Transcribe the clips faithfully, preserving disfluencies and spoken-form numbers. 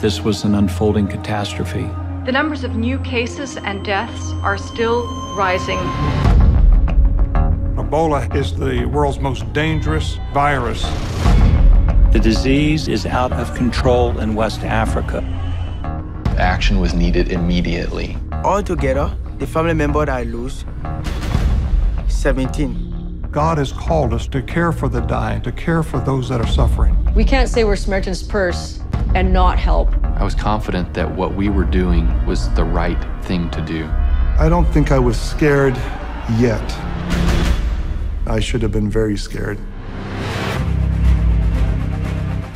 This was an unfolding catastrophe. The numbers of new cases and deaths are still rising. Ebola is the world's most dangerous virus. The disease is out of control in West Africa. Action was needed immediately. Altogether, the family member that I lose, seventeen. God has called us to care for the dying, to care for those that are suffering. We can't say we're Samaritan's Purse and not help. I was confident that what we were doing was the right thing to do. I don't think I was scared yet. I should have been very scared.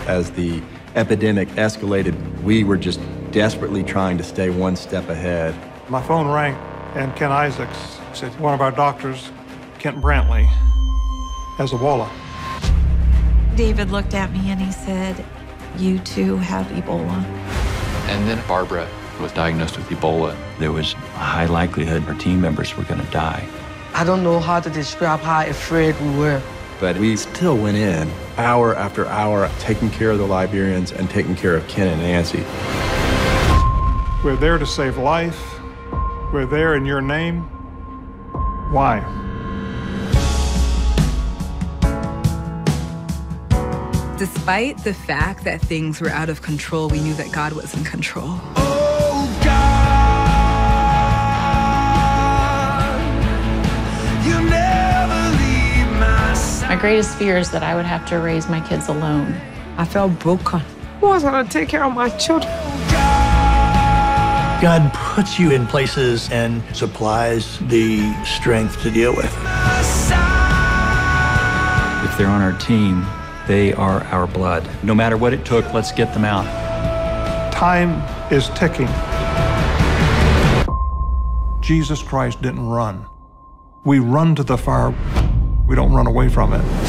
As the epidemic escalated, we were just desperately trying to stay one step ahead. My phone rang, and Ken Isaacs said, one of our doctors, Kent Brantley, has Ebola. David looked at me and he said, you too have Ebola. And then Barbara was diagnosed with Ebola. There was a high likelihood her team members were gonna die. I don't know how to describe how afraid we were. But we still went in, hour after hour, taking care of the Liberians and taking care of Ken and Nancy. We're there to save life. We're there in your name. Why? Despite the fact that things were out of control, we knew that God was in control. Oh, God, you never. My greatest fear is that I would have to raise my kids alone. I felt broken. Who was going to take care of my children? God puts you in places and supplies the strength to deal with. If they're on our team, they are our blood. No matter what it took, let's get them out. Time is ticking. Jesus Christ didn't run. We run to the fire. We don't run away from it.